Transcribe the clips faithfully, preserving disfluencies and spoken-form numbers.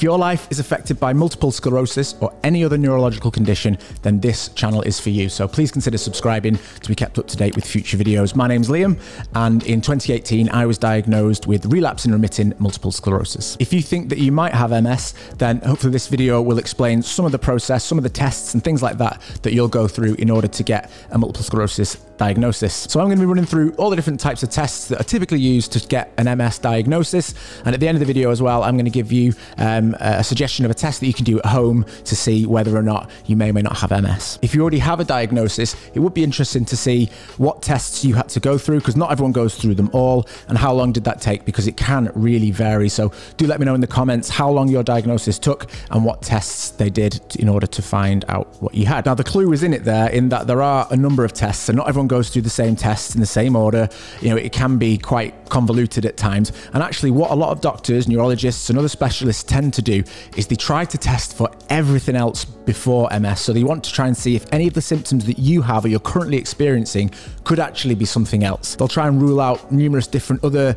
If your life is affected by multiple sclerosis or any other neurological condition, then this channel is for you. So please consider subscribing to be kept up to date with future videos. My name's Liam, and in twenty eighteen, I was diagnosed with relapse and remitting multiple sclerosis. If you think that you might have M S, then hopefully this video will explain some of the process, some of the tests and things like that that you'll go through in order to get a multiple sclerosis diagnosis. So I'm going to be running through all the different types of tests that are typically used to get an M S diagnosis. And at the end of the video as well, I'm going to give you um, a suggestion of a test that you can do at home to see whether or not you may or may not have M S. If you already have a diagnosis, it would be interesting to see what tests you had to go through, because not everyone goes through them all, and how long did that take, because it can really vary. So do let me know in the comments how long your diagnosis took and what tests they did in order to find out what you had. Now, the clue is in it there, in that there are a number of tests, and not everyone goes through the same tests in the same order. You know, it can be quite convoluted at times. And actually what a lot of doctors, neurologists and other specialists tend to do is they try to test for everything else before M S. So they want to try and see if any of the symptoms that you have or you're currently experiencing could actually be something else. They'll try and rule out numerous different other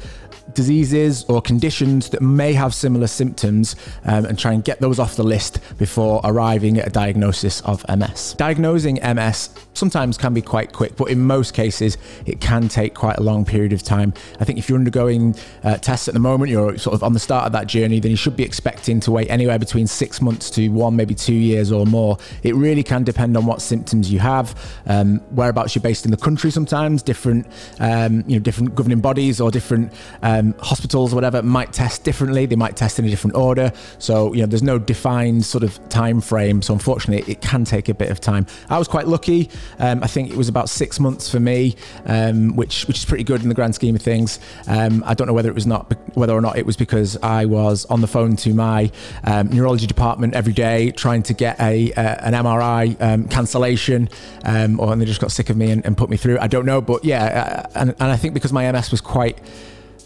diseases or conditions that may have similar symptoms um, and try and get those off the list before arriving at a diagnosis of M S. Diagnosing M S sometimes can be quite quick, but in most cases it can take quite a long period of time. I think if you're undergoing uh, tests at the moment, you're sort of on the start of that journey, then you should be expecting to wait anywhere between six months to one, maybe two years or more. It really can depend on what symptoms you have, um, whereabouts you're based in the country. Sometimes different, um, you know, different governing bodies or different um, hospitals or whatever might test differently. They might test in a different order. So, you know, there's no defined sort of time frame. So unfortunately it can take a bit of time. I was quite lucky. Um, I think it was about six months for me, um, which which is pretty good in the grand scheme of things. Um, I don't know whether it was not whether or not it was because I was on the phone to my um, neurology department every day trying to get a uh, an M R I um, cancellation, um, or and they just got sick of me and, and put me through. I don't know, but yeah, I, and and I think because my M S was quite.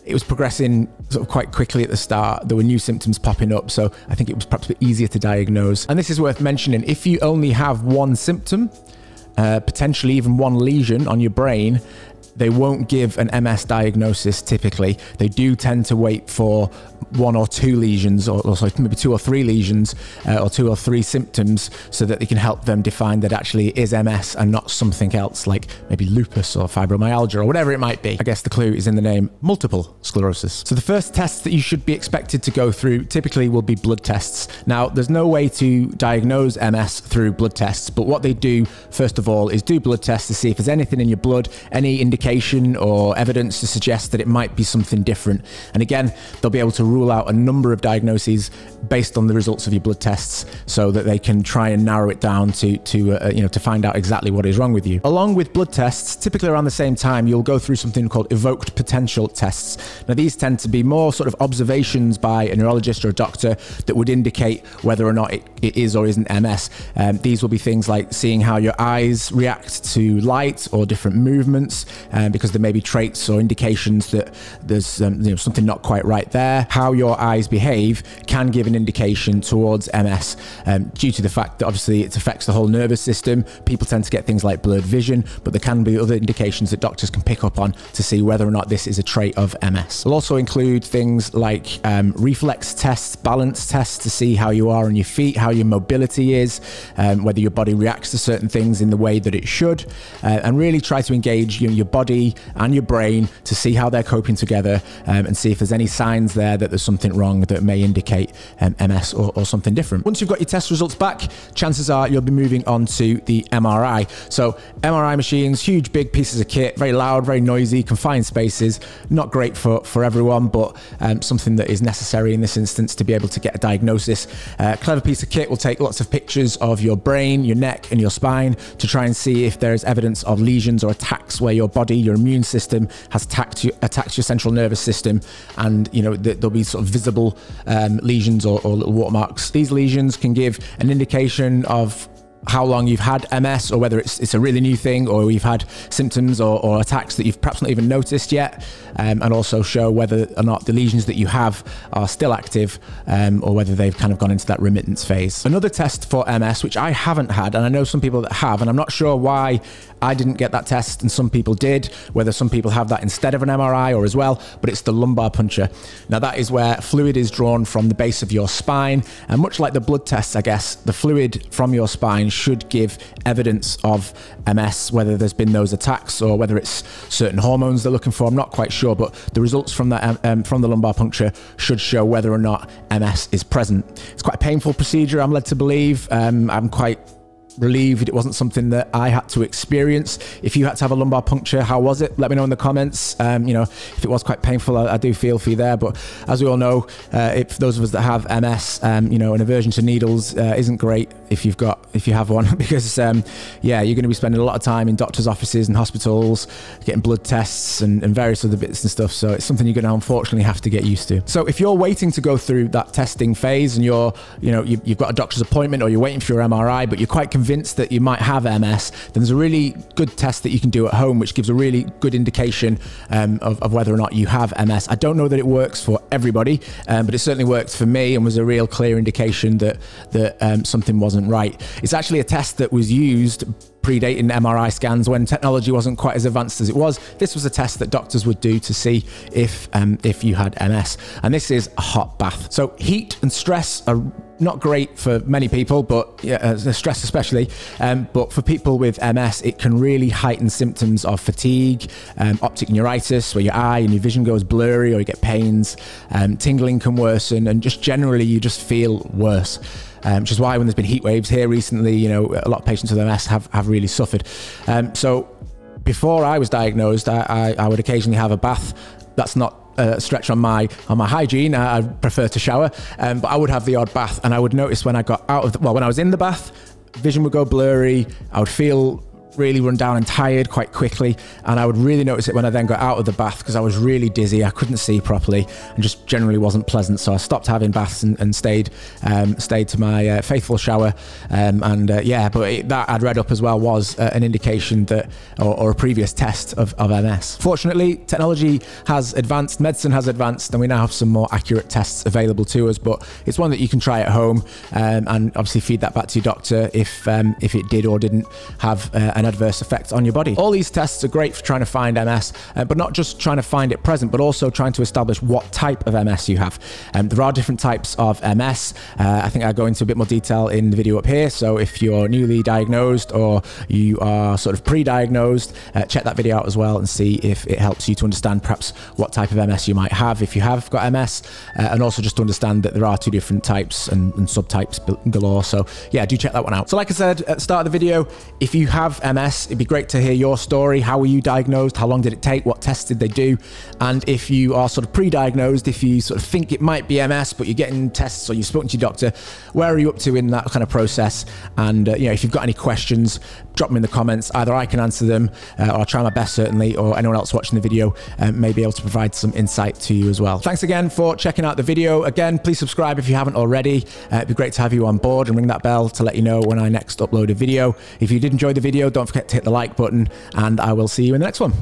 It was progressing sort of quite quickly at the start. There were new symptoms popping up, so I think it was perhaps a bit easier to diagnose. And this is worth mentioning: if you only have one symptom, Uh, potentially even one lesion on your brain, they won't give an M S diagnosis typically. They do tend to wait for one or two lesions, or, or sorry, maybe two or three lesions, uh, or two or three symptoms, so that they can help them define that actually it is M S and not something else, like maybe lupus or fibromyalgia or whatever it might be. I guess the clue is in the name, multiple sclerosis. So the first tests that you should be expected to go through typically will be blood tests. Now, there's no way to diagnose M S through blood tests, but what they do, first of all, all is do blood tests to see if there's anything in your blood, any indication or evidence to suggest that it might be something different. And again, they'll be able to rule out a number of diagnoses based on the results of your blood tests, so that they can try and narrow it down to to uh, you know, to find out exactly what is wrong with you. Along with blood tests, typically around the same time, you'll go through something called evoked potential tests. Now, these tend to be more sort of observations by a neurologist or a doctor that would indicate whether or not it, it is or isn't M S. Um, these will be things like seeing how your eyes react to light or different movements, um, because there may be traits or indications that there's um, you know, something not quite right there. How your eyes behave can give an indication towards M S, um, due to the fact that obviously it affects the whole nervous system. People tend to get things like blurred vision, but there can be other indications that doctors can pick up on to see whether or not this is a trait of M S. It'll also include things like um, reflex tests, balance tests to see how you are on your feet, how your mobility is, um, whether your body reacts to certain things in the way way that it should, uh, and really try to engage you know, your body and your brain to see how they're coping together, um, and see if there's any signs there that there's something wrong that may indicate um, M S or, or something different. Once you've got your test results back, chances are you'll be moving on to the M R I. So M R I machines, huge big pieces of kit, very loud, very noisy, confined spaces, not great for, for everyone, but um, something that is necessary in this instance to be able to get a diagnosis. Uh, clever piece of kit will take lots of pictures of your brain, your neck and your spine to try and see if there is evidence of lesions or attacks where your body, your immune system has attacked you, attacked your central nervous system, and you know th there'll be sort of visible um, lesions or, or little watermarks. These lesions can give an indication of how long you've had M S, or whether it's, it's a really new thing, or you've had symptoms or, or attacks that you've perhaps not even noticed yet, um, and also show whether or not the lesions that you have are still active, um, or whether they've kind of gone into that remittance phase. Another test for M S, which I haven't had, and I know some people that have, and I'm not sure why I didn't get that test and some people did, whether some people have that instead of an M R I or as well, but it's the lumbar puncture. Now that is where fluid is drawn from the base of your spine, and much like the blood tests, I guess, the fluid from your spine should give evidence of M S, whether there's been those attacks or whether it's certain hormones they're looking for. I'm not quite sure, but the results from that um, from the lumbar puncture should show whether or not M S is present. It's quite a painful procedure, I'm led to believe. Um, I'm quite relieved it wasn't something that I had to experience. If you had to have a lumbar puncture, how was it? Let me know in the comments. Um, you know, if it was quite painful, I, I do feel for you there. But as we all know, uh, if those of us that have M S, um, you know, an aversion to needles uh, isn't great if you've got, if you have one, because um, yeah, you're going to be spending a lot of time in doctors' offices and hospitals, getting blood tests and, and various other bits and stuff. So it's something you're going to unfortunately have to get used to. So if you're waiting to go through that testing phase and you're, you know, you, you've got a doctor's appointment or you're waiting for your M R I, but you're quite convinced Convinced that you might have M S, then there's a really good test that you can do at home which gives a really good indication um, of, of whether or not you have M S. I don't know that it works for everybody, um, but it certainly worked for me and was a real clear indication that, that um, something wasn't right. It's actually a test that was used predating M R I scans when technology wasn't quite as advanced as it was. This was a test that doctors would do to see if, um, if you had M S. And this is a hot bath. So heat and stress are not great for many people, but yeah, stress especially, um, but for people with M S, it can really heighten symptoms of fatigue, um, optic neuritis, where your eye and your vision goes blurry or you get pains, um, tingling can worsen, and just generally you just feel worse. Um, which is why when there's been heat waves here recently, you know, a lot of patients with M S have, have really suffered. Um, so before I was diagnosed, I, I, I would occasionally have a bath. That's not Uh, stretch on my on my hygiene. I, I prefer to shower, um, but I would have the odd bath, and I would notice when I got out of the, well, when I was in the bath, vision would go blurry. I would feel really run down and tired quite quickly, and I would really notice it when I then got out of the bath because I was really dizzy. I couldn't see properly, and just generally wasn't pleasant. So I stopped having baths and, and stayed um, stayed to my uh, faithful shower, um, and uh, yeah. But it, that I'd read up as well was uh, an indication that, or, or a previous test of, of M S. Fortunately, technology has advanced, medicine has advanced, and we now have some more accurate tests available to us. But it's one that you can try at home, um, and obviously feed that back to your doctor if um, if it did or didn't have uh, an adverse effect on your body. All these tests are great for trying to find M S, uh, but not just trying to find it present, but also trying to establish what type of M S you have. Um, there are different types of M S. Uh, I think I'll go into a bit more detail in the video up here. So if you're newly diagnosed or you are sort of pre-diagnosed, uh, check that video out as well and see if it helps you to understand perhaps what type of M S you might have if you have got M S, uh, and also just to understand that there are two different types and, and subtypes galore. So yeah, do check that one out. So like I said at the start of the video, if you have M S, it'd be great to hear your story. How were you diagnosed? How long did it take? What tests did they do? And if you are sort of pre-diagnosed, if you sort of think it might be M S, but you're getting tests or you've spoken to your doctor, where are you up to in that kind of process? And uh, you know, if you've got any questions, drop them in the comments. Either I can answer them, uh, or I'll try my best certainly, or anyone else watching the video um, may be able to provide some insight to you as well. Thanks again for checking out the video. Again, please subscribe if you haven't already. Uh, it'd be great to have you on board, and ring that bell to let you know when I next upload a video. If you did enjoy the video, don't forget to hit the like button, and I will see you in the next one.